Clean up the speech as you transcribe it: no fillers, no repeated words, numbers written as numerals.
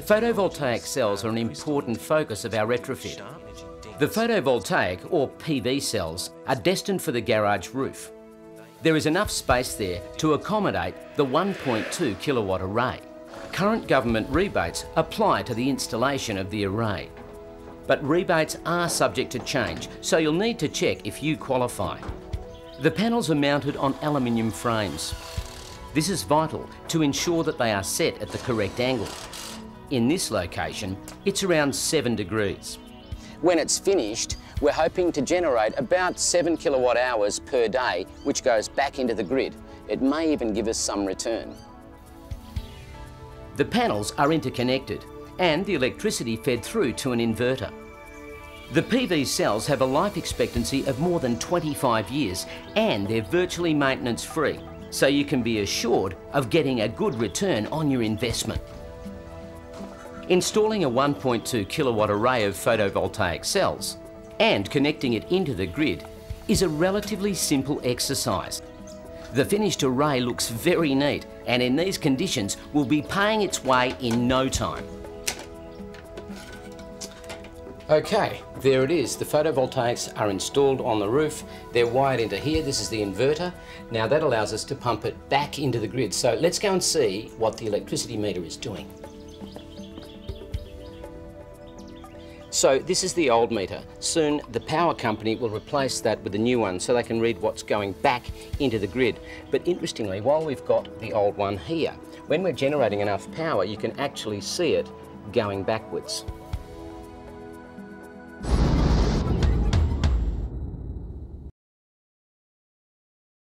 Photovoltaic cells are an important focus of our retrofit. The photovoltaic, or PV cells, are destined for the garage roof. There is enough space there to accommodate the 1.2 kilowatt array. Current government rebates apply to the installation of the array. But rebates are subject to change, so you'll need to check if you qualify. The panels are mounted on aluminium frames. This is vital to ensure that they are set at the correct angle. In this location, it's around 7 degrees. When it's finished, we're hoping to generate about 7 kilowatt hours per day, which goes back into the grid. It may even give us some return. The panels are interconnected and the electricity fed through to an inverter. The PV cells have a life expectancy of more than 25 years and they're virtually maintenance-free, so you can be assured of getting a good return on your investment. Installing a 1.2 kilowatt array of photovoltaic cells and connecting it into the grid is a relatively simple exercise. The finished array looks very neat and in these conditions will be paying its way in no time. Okay, there it is. The photovoltaics are installed on the roof. They're wired into here. This is the inverter. Now that allows us to pump it back into the grid. So let's go and see what the electricity meter is doing. So this is the old meter. Soon the power company will replace that with a new one so they can read what's going back into the grid. But interestingly, while we've got the old one here, when we're generating enough power, you can actually see it going backwards.